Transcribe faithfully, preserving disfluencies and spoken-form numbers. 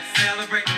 Let's celebrate.